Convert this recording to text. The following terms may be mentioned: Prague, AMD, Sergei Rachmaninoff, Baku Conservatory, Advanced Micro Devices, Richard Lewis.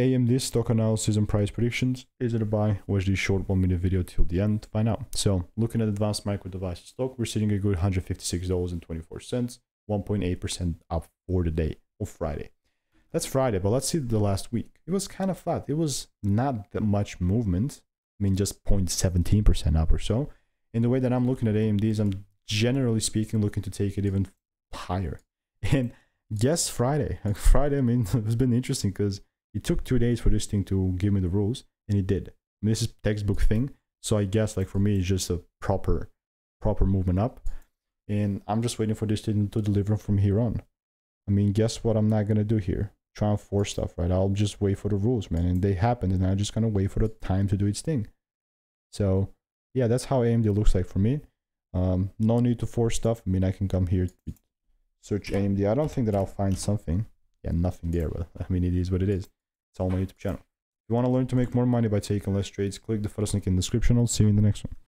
AMD's stock analysis and price predictions. Is it a buy? Watch this short 1-minute video till the end to find out. So looking at Advanced Micro Devices stock, we're sitting a good $156.24, 1.8% up for the day of Friday. That's Friday, but let's see the last week. It was kind of flat. It was not that much movement. I mean, just 0.17% up or so. And the way that I'm looking at AMD is I'm generally speaking looking to take it even higher. And yes, Friday. Friday, I mean, it's been interesting because it took 2 days for this thing to give me the rules, and it did. I mean, this is textbook thing. So I guess, like, for me, it's just a proper movement up. And I'm just waiting for this thing to deliver from here on. I mean, guess what I'm not going to do here? Try and force stuff, right? I'll just wait for the rules, man. And they happen, and I'm just going to wait for the time to do its thing. So, yeah, that's how AMD looks like for me. No need to force stuff. I mean, I can come here, search AMD. I don't think that I'll find something. Yeah, nothing there, but I mean, it is what it is. It's all my YouTube channel. If you want to learn to make more money by taking less trades, click the first link in the description. I'll see you in the next one.